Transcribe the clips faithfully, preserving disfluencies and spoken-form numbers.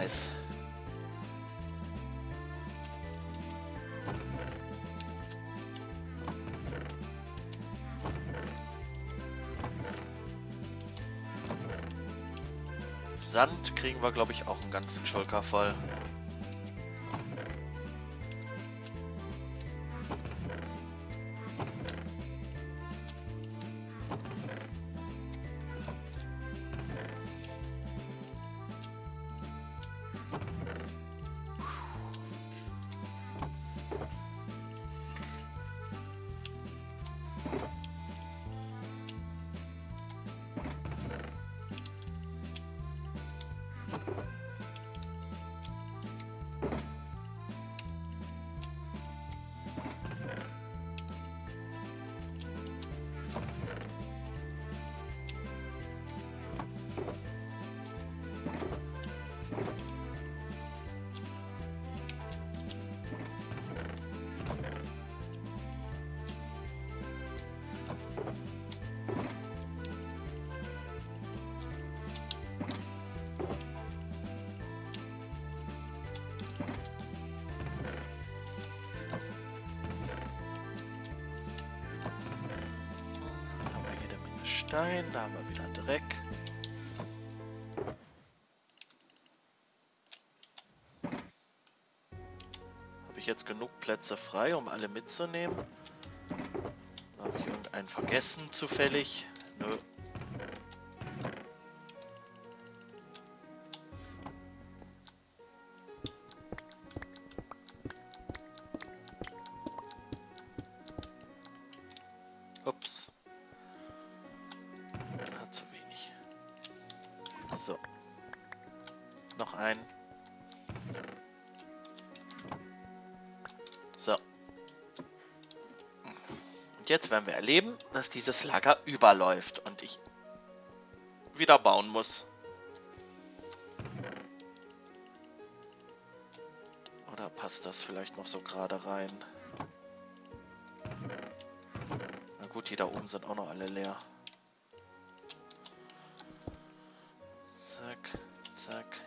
Nice. Sand kriegen wir, glaube ich, auch einen ganzen Scholker voll. Stein, da haben wir wieder Dreck. Habe ich jetzt genug Plätze frei, um alle mitzunehmen? Habe ich irgendeinen vergessen zufällig? Nö. Jetzt werden wir erleben, dass dieses Lager überläuft und ich wieder bauen muss. Oder passt das vielleicht noch so gerade rein? Na gut, die da oben sind auch noch alle leer. Zack, zack.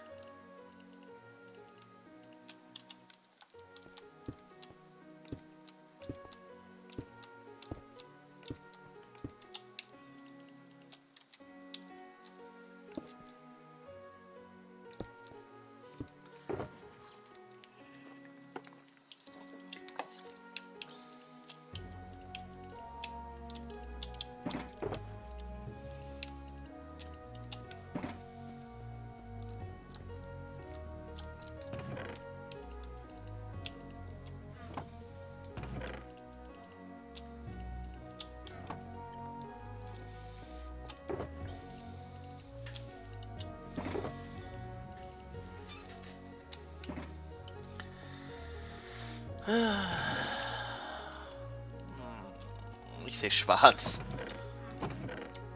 Ich sehe schwarz.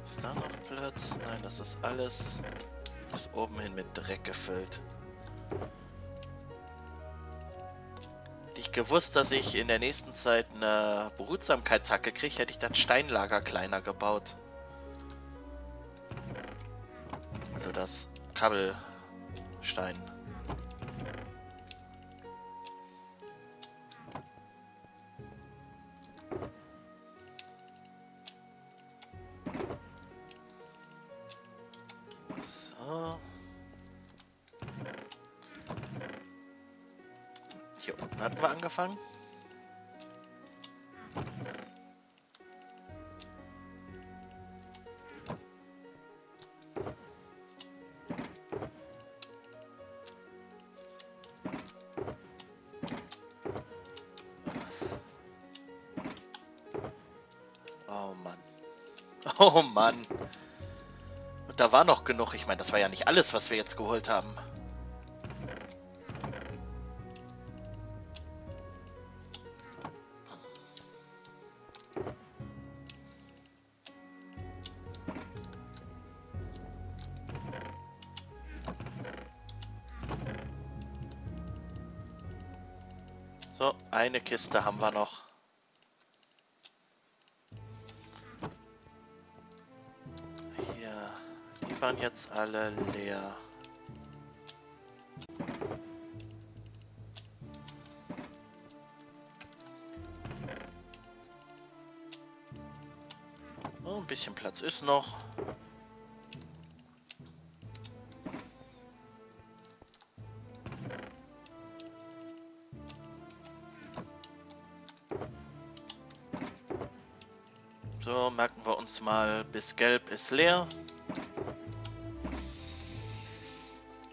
Ist da noch Platz? Nein, das ist alles bis oben hin mit Dreck gefüllt. Hätte ich gewusst, dass ich in der nächsten Zeit eine Behutsamkeitshacke kriege, hätte ich das Steinlager kleiner gebaut. Also das Kabelstein. Hier unten hatten wir angefangen. Oh Mann. Oh Mann. Und da war noch genug. Ich meine, das war ja nicht alles, was wir jetzt geholt haben. So, eine Kiste haben wir noch. Hier, die waren jetzt alle leer. ein bisschen Platz ist noch. So, merken wir uns mal, bis gelb ist leer.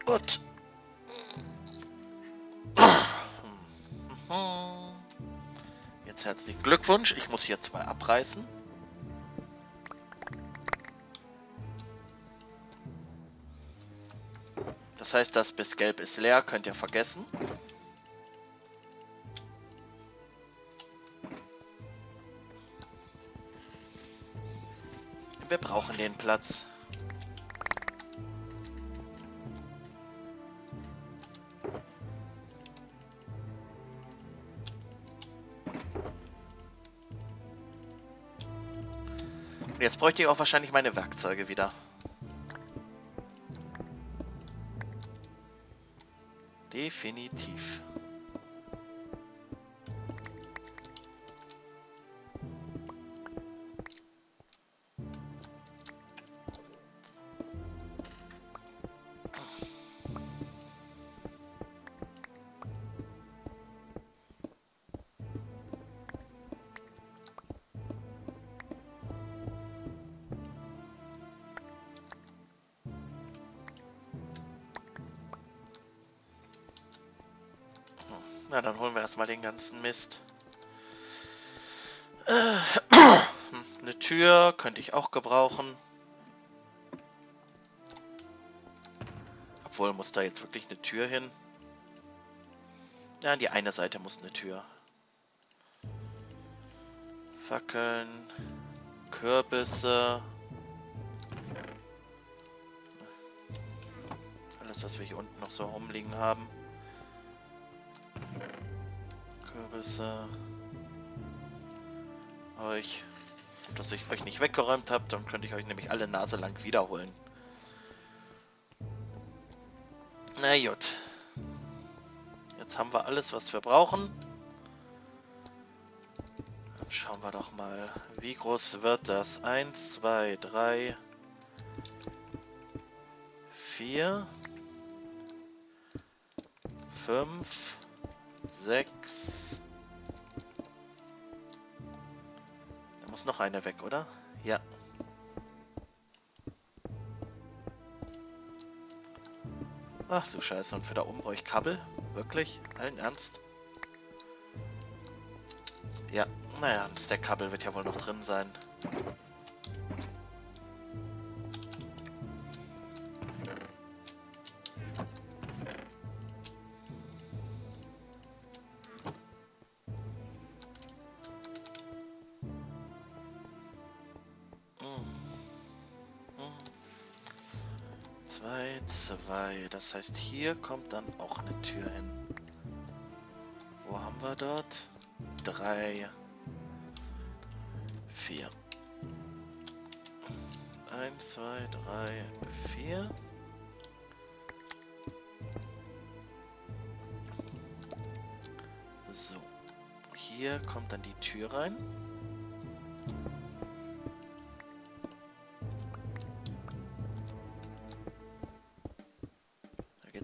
Gut. Jetzt herzlichen Glückwunsch. Ich muss hier zwei abreißen. Das heißt, das bis gelb ist leer, könnt ihr vergessen. Wir brauchen den Platz. Und jetzt bräuchte ich auch wahrscheinlich meine Werkzeuge wieder. Definitiv. Na, dann holen wir erstmal den ganzen Mist. Äh, eine Tür könnte ich auch gebrauchen. Obwohl, muss da jetzt wirklich eine Tür hin? Ja, an die eine Seite muss eine Tür. Fackeln, Kürbisse. Alles, was wir hier unten noch so rumliegen haben. Kürbisse. Euch. Gut, dass ich euch nicht weggeräumt habe, dann könnte ich euch nämlich alle Nase lang wiederholen. Na gut. Jetzt haben wir alles, was wir brauchen. Dann schauen wir doch mal, wie groß wird das? eins, zwei, drei, vier, fünf, sechs. Da muss noch eine weg, oder? Ja. Ach du Scheiße, und für da oben brauche ich Kabel? Wirklich? Allen Ernst? Ja, naja, der Kabel wird ja wohl noch drin sein. zwei, das heißt, hier kommt dann auch eine Tür hin. Wo haben wir dort? drei, vier. eins, zwei, drei, vier. So, hier kommt dann die Tür rein.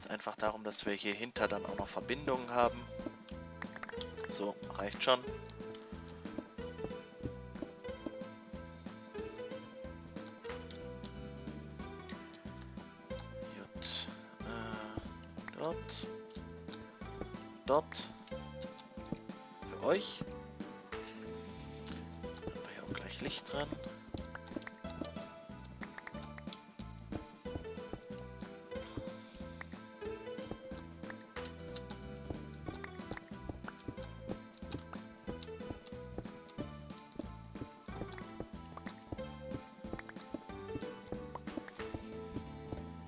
Einfach darum, dass wir hier hinter dann auch noch Verbindungen haben. So, reicht schon. Gut. Äh, dort. Dort. Für euch. Dann haben wir hier auch gleich Licht dran.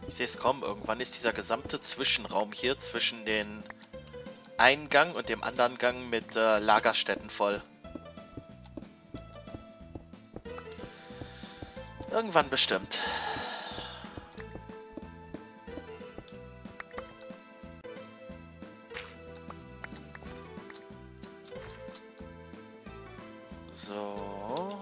Ich sehe es kaum, irgendwann ist dieser gesamte Zwischenraum hier zwischen den Eingang und dem anderen Gang mit äh, Lagerstätten voll. Irgendwann bestimmt. So.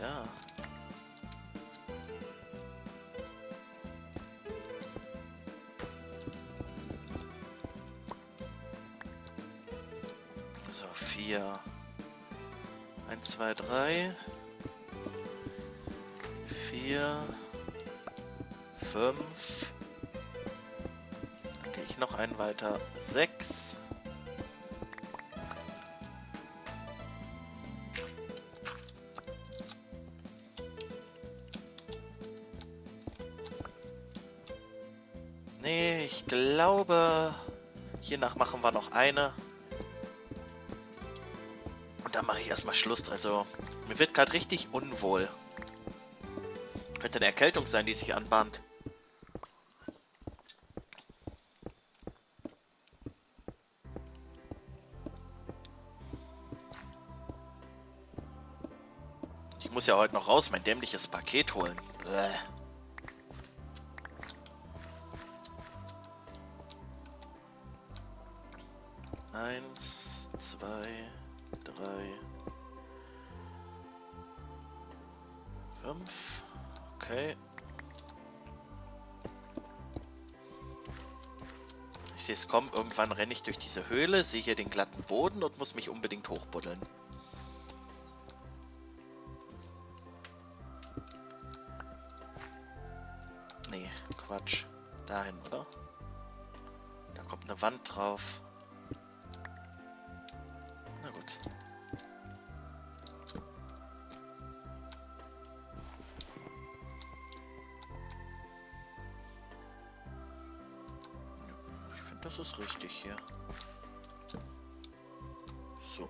da. So, vier. Eins, zwei, drei. Vier. Fünf. Dann gehe ich noch einen weiter. Sechs. Nee, ich glaube, hiernach machen wir noch eine. Und dann mache ich erstmal Schluss. Also, mir wird gerade richtig unwohl. Könnte eine Erkältung sein, die sich anbahnt. Ich muss ja heute noch raus, mein dämliches Paket holen. Bäh. Eins, zwei, drei, fünf. Okay. Ich sehe es kommen, irgendwann renne ich durch diese Höhle, sehe hier den glatten Boden und muss mich unbedingt hochbuddeln. Nee, Quatsch. Dahin, oder? Da kommt eine Wand drauf. Das ist richtig hier. So.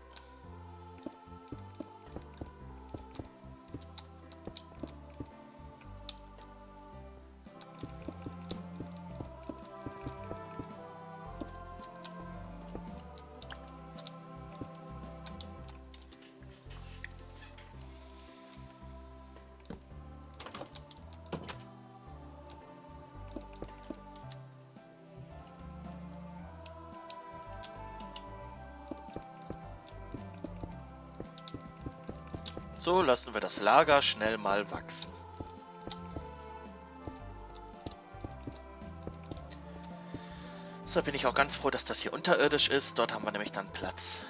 So lassen wir das Lager schnell mal wachsen. Deshalb bin ich auch ganz froh, dass das hier unterirdisch ist. Dort haben wir nämlich dann Platz.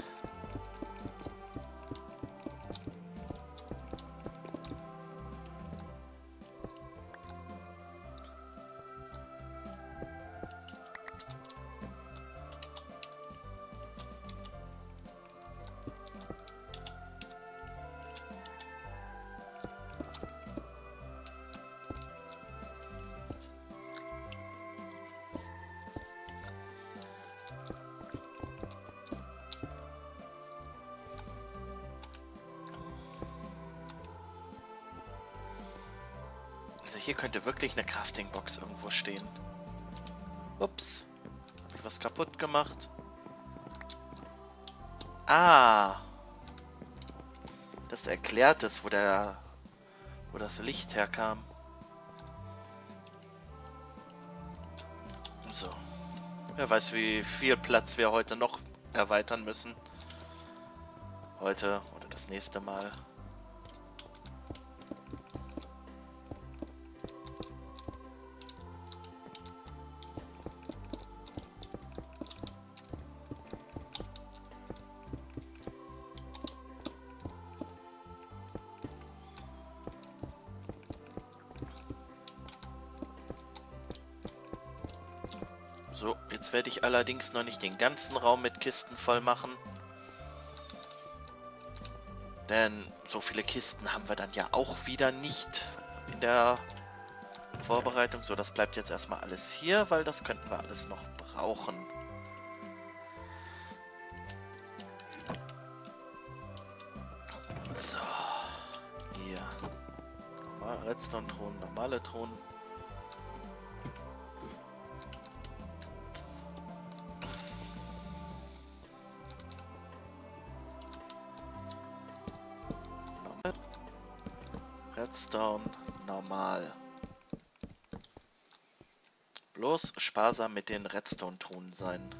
Hier könnte wirklich eine Crafting-Box irgendwo stehen. Ups. Hab ich was kaputt gemacht? Ah. Das erklärt es, wo der, wo das Licht herkam. So. Wer weiß, wie viel Platz wir heute noch erweitern müssen. Heute oder das nächste Mal. So, jetzt werde ich allerdings noch nicht den ganzen Raum mit Kisten voll machen. Denn so viele Kisten haben wir dann ja auch wieder nicht in der Vorbereitung. So, das bleibt jetzt erstmal alles hier, weil das könnten wir alles noch brauchen. So, hier. Nochmal Redstone-Thron, normale Thron. Redstone, normal. Bloß sparsam mit den Redstone-Truhen sein.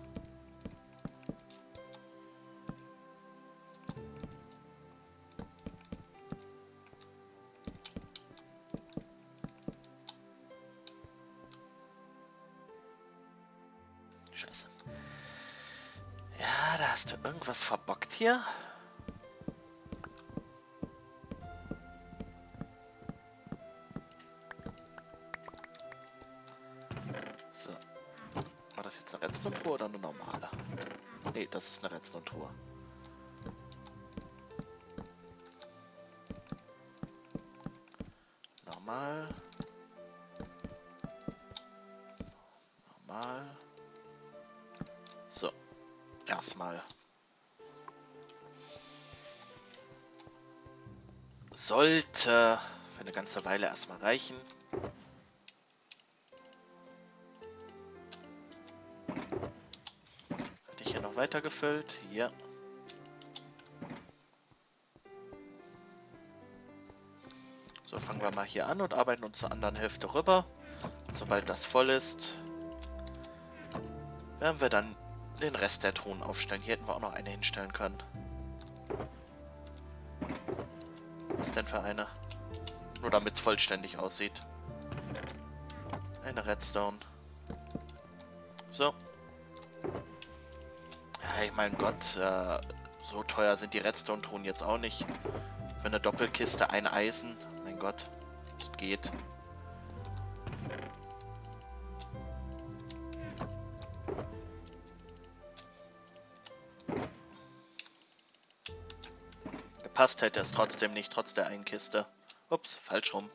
Scheiße. Ja, da hast du irgendwas verbockt hier. So. War das jetzt eine Redstone-Truhe oder eine normale? Ne, das ist eine Redstone-Truhe. Normal. Normal. So. Erstmal. Sollte für eine ganze Weile erstmal reichen. Hatte ich hier noch weiter gefüllt? Ja. So, fangen wir mal hier an und arbeiten uns zur anderen Hälfte rüber. Und sobald das voll ist, werden wir dann den Rest der Truhen aufstellen. Hier hätten wir auch noch eine hinstellen können. Was ist denn für eine? Nur damit es vollständig aussieht. Eine Redstone. So. Ja, ich mein Gott, äh, so teuer sind die Redstone-Truhen jetzt auch nicht. Für eine Doppelkiste, ein Eisen. Mein Gott, das geht. Passt hätte es trotzdem nicht, trotz der einen Kiste. Ups, falsch rum.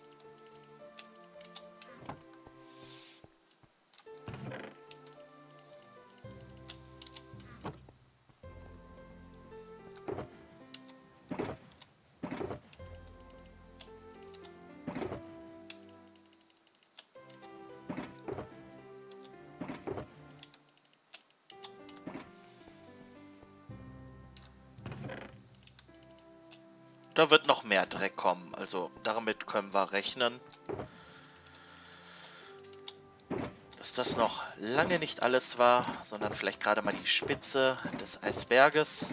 Da wird noch mehr Dreck kommen, also damit können wir rechnen, dass das noch lange nicht alles war, sondern vielleicht gerade mal die Spitze des Eisberges.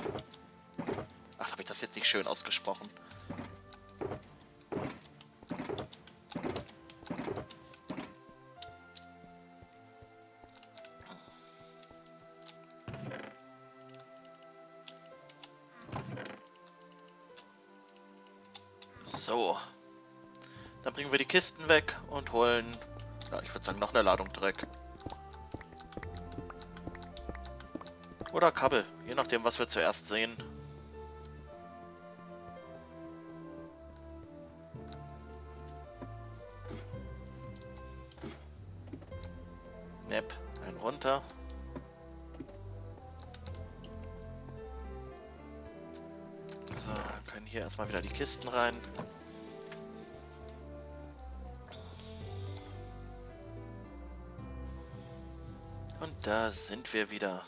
Ach, habe ich das jetzt nicht schön ausgesprochen? So, dann bringen wir die Kisten weg und holen, ja, ich würde sagen, noch eine Ladung Dreck. Oder Kabel, je nachdem, was wir zuerst sehen. Nep, einen runter. So, können hier erstmal wieder die Kisten rein. Da sind wir wieder.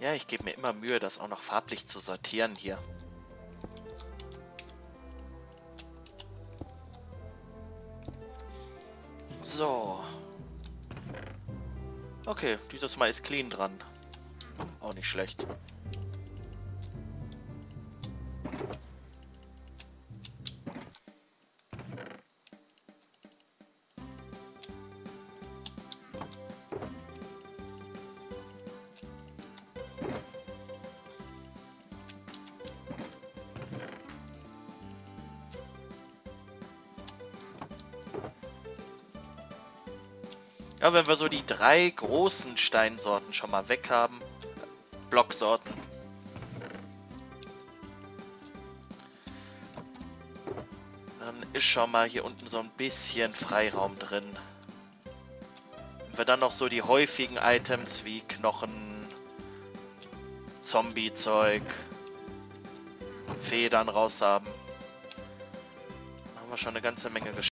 Ja, ich gebe mir immer Mühe, das auch noch farblich zu sortieren hier. So. Okay, dieses Mal ist clean dran. Auch nicht schlecht. Ja, wenn wir so die drei großen Steinsorten schon mal weg haben, Blocksorten. Dann ist schon mal hier unten so ein bisschen Freiraum drin. Wenn wir dann noch so die häufigen Items wie Knochen, Zombie-Zeug, Federn raus haben, dann haben wir schon eine ganze Menge geschafft.